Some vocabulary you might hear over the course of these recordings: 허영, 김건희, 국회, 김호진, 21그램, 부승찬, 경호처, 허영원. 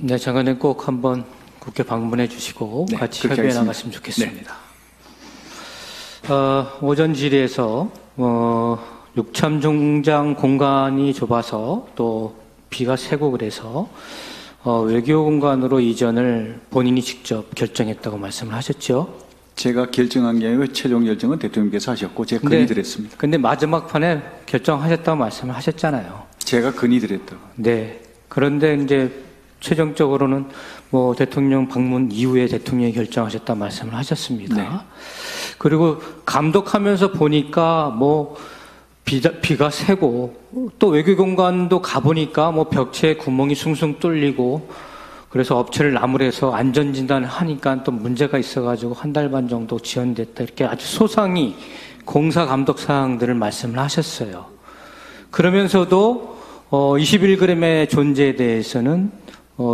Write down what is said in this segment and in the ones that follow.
네, 장관님 꼭 한번 국회 방문해 주시고 네, 같이 협의해 나갔으면 좋겠습니다. 네. 오전 질의에서 육참 중장 공간이 좁아서 또 비가 새고 그래서 외교 공간으로 이전을 본인이 직접 결정했다고 말씀을 하셨죠? 제가 결정한 게 아니고 최종 결정은 대통령께서 하셨고 제가 건의드렸습니다. 근데 마지막 판에 결정하셨다고 말씀을 하셨잖아요. 제가 건의드렸다고. 네. 그런데 이제 최종적으로는 뭐 대통령 방문 이후에 대통령이 결정하셨다 말씀을 하셨습니다. 네. 그리고 감독하면서 보니까 뭐 비가 새고 또 외교 공간도 가보니까 뭐 벽체에 구멍이 숭숭 뚫리고 그래서 업체를 나무래서 안전진단을 하니까 또 문제가 있어가지고 한 달 반 정도 지연됐다 이렇게 아주 소상히 공사 감독 사항들을 말씀을 하셨어요. 그러면서도 21그램의 존재에 대해서는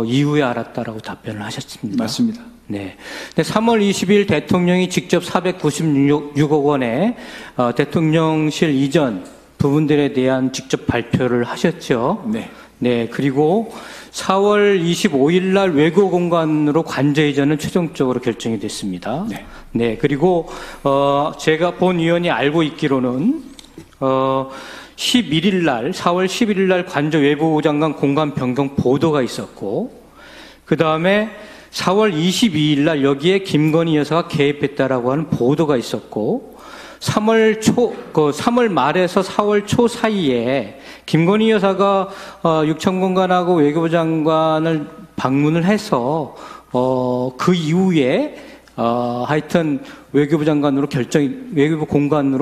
이후에 알았다라고 답변을 하셨습니다. 맞습니다. 네. 근데 3월 20일 대통령이 직접 496억 원의 대통령실 이전 부분들에 대한 직접 발표를 하셨죠. 네. 네. 그리고 4월 25일 날 외교 공간으로 관제 이전은 최종적으로 결정이 됐습니다. 네. 네. 그리고 제가 본 위원이 알고 있기로는 11일 날 4월 11일 날 관저 외부 장관 공간 변경 보도가 있었고 그다음에 4월 22일 날 여기에 김건희 여사가 개입했다라고 하는 보도가 있었고 3월 말에서 4월 초 사이에 김건희 여사가 육천 공간하고 외교부 장관을 방문을 해서 그 이후에 하여튼 외교부 공간으로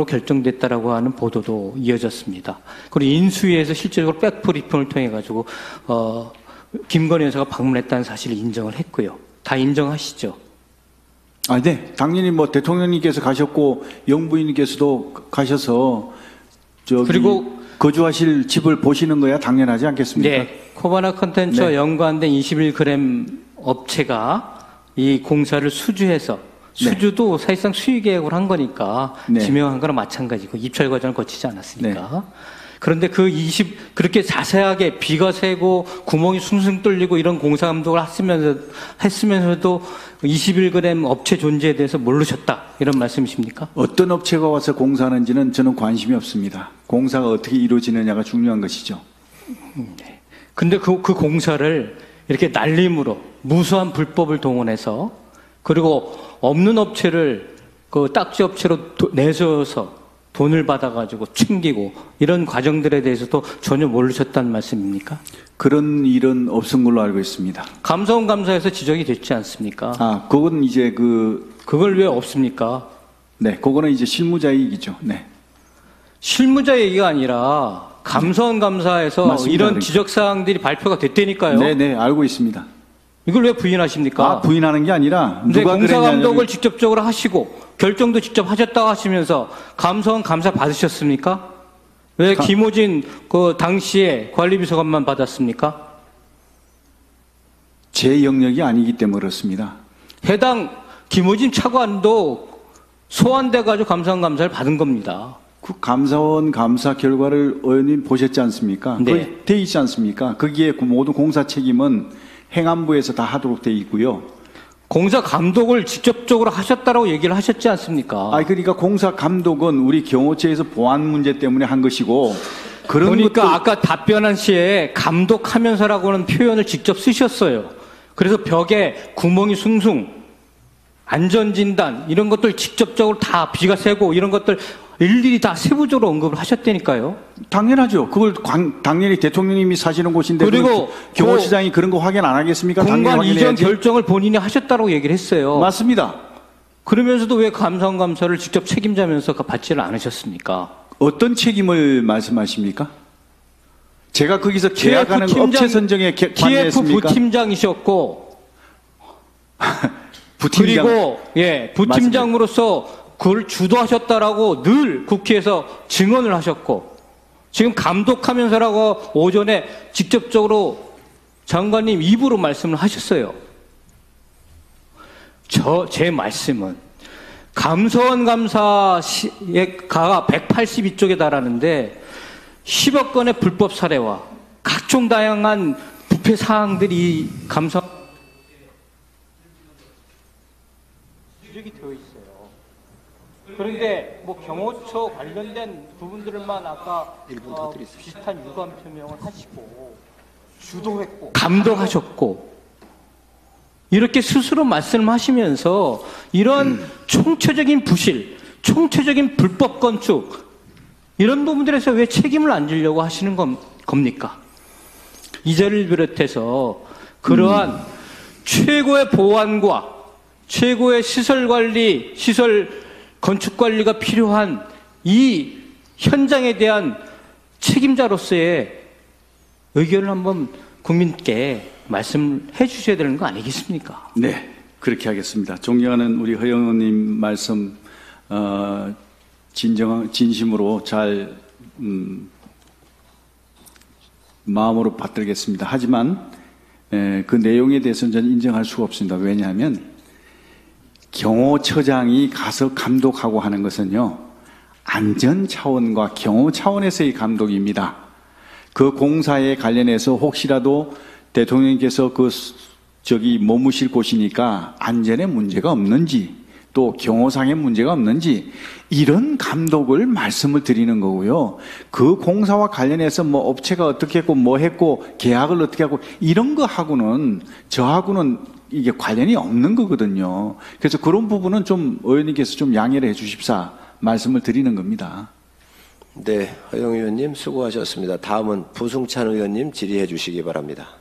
결정됐다라고 하는 보도도 이어졌습니다. 그리고 인수위에서 실질적으로 백브리핑을 통해 가지고 김건희 여사가 방문했다는 사실을 인정을 했고요. 다 인정하시죠? 아, 네. 당연히 뭐 대통령님께서 가셨고 영부인님께서도 가셔서 저기 그리고 거주하실 집을 보시는 거야 당연하지 않겠습니까? 네. 코바나 컨텐츠와 네. 연관된 21그램 업체가 이 공사를 수주해서 수주도 네. 사실상 수의 계획으로 한 거니까 네. 지명한 거랑 마찬가지고 입찰 과정을 거치지 않았으니까. 네. 그런데 그렇게 자세하게 비가 새고 구멍이 숭숭 뚫리고 이런 공사 감독을 했으면서도 21그램 업체 존재에 대해서 모르셨다 이런 말씀이십니까? 어떤 업체가 와서 공사하는지는 저는 관심이 없습니다. 공사가 어떻게 이루어지느냐가 중요한 것이죠. 네. 근데 그 공사를 이렇게 날림으로 무수한 불법을 동원해서 그리고 없는 업체를 그 딱지 업체로 내세워서 돈을 받아가지고 챙기고 이런 과정들에 대해서도 전혀 모르셨다는 말씀입니까? 그런 일은 없은 걸로 알고 있습니다. 감사원감사에서 지적이 됐지 않습니까? 아, 그건 이제 그걸 왜 없습니까? 네, 그거는 이제 실무자 얘기죠. 네. 실무자 얘기가 아니라 감사원감사에서 맞습니다. 이런 지적사항들이 발표가 됐다니까요. 네네, 알고 있습니다. 이걸 왜 부인하십니까? 아, 부인하는 게 아니라 누가 공사 감독을 직접적으로 하시고 결정도 직접 하셨다고 하시면서 감사원 감사 받으셨습니까? 왜 김호진 그 당시에 관리비서관만 받았습니까? 제 영역이 아니기 때문에 그렇습니다. 해당 김호진 차관도 소환돼가지고 감사원 감사를 받은 겁니다. 그 감사원 감사 결과를 의원님 보셨지 않습니까? 네. 돼 있지 않습니까? 거기에 그 모든 공사 책임은 행안부에서 다 하도록 돼 있고요. 공사 감독을 직접적으로 하셨다라고 얘기를 하셨지 않습니까? 아, 그러니까 공사 감독은 우리 경호처에서 보안 문제 때문에 한 것이고 그런 그러니까 것도... 아까 답변한 시에 감독하면서라고는 표현을 직접 쓰셨어요. 그래서 벽에 구멍이 숭숭 안전진단 이런 것들 직접적으로 다 비가 새고 이런 것들 일일이 다 세부적으로 언급을 하셨다니까요. 당연하죠. 그걸 당연히 대통령님이 사시는 곳인데 그리고 경호시장이 그런 거 확인 안 하겠습니까? 공간 이전 결정을 본인이 하셨다고 얘기를 했어요. 맞습니다. 그러면서도 왜 감사원 감사를 직접 책임자면서 받지를 않으셨습니까? 어떤 책임을 말씀하십니까? 제가 거기서 계약하는 업체 선정에 관여했습니까? TF 부팀장이셨고 부팀장. 그리고 예, 부팀장으로서 맞습니다. 그걸 주도하셨다라고 늘 국회에서 증언을 하셨고 지금 감독하면서라고 오전에 직접적으로 장관님 입으로 말씀을 하셨어요. 제 말씀은 감사원 감사의 가가 182쪽에 달하는데 10억 건의 불법 사례와 각종 다양한 부패 사항들이 감사 지적이 되어 있어요. 그런데 뭐 경호처 관련된 부분들만 아까 비슷한 유감 표명을 하시고 주도했고 감독하셨고 이렇게 스스로 말씀하시면서 이런 총체적인 부실, 총체적인 불법 건축 이런 부분들에서 왜 책임을 안 지려고 하시는 겁니까? 이 자리를 비롯해서 그러한 최고의 보안과 최고의 시설관리, 시설 건축관리가 필요한 이 현장에 대한 책임자로서의 의견을 한번 국민께 말씀해 주셔야 되는 거 아니겠습니까? 네, 그렇게 하겠습니다. 존경하는 우리 허영원님 말씀 진심으로 잘 마음으로 받들겠습니다. 하지만 그 내용에 대해서는 저는 인정할 수가 없습니다. 왜냐하면 경호처장이 가서 감독하고 하는 것은요, 안전 차원과 경호 차원에서의 감독입니다. 그 공사에 관련해서 혹시라도 대통령께서 머무실 곳이니까 안전에 문제가 없는지 또 경호상의 문제가 없는지 이런 감독을 말씀을 드리는 거고요. 그 공사와 관련해서 뭐 업체가 어떻게 했고 뭐 했고 계약을 어떻게 하고 이런 거하고는 저하고는 이게 관련이 없는 거거든요. 그래서 그런 부분은 좀 의원님께서 좀 양해를 해 주십사 말씀을 드리는 겁니다. 네, 허영 의원님 수고하셨습니다. 다음은 부승찬 의원님 질의해 주시기 바랍니다.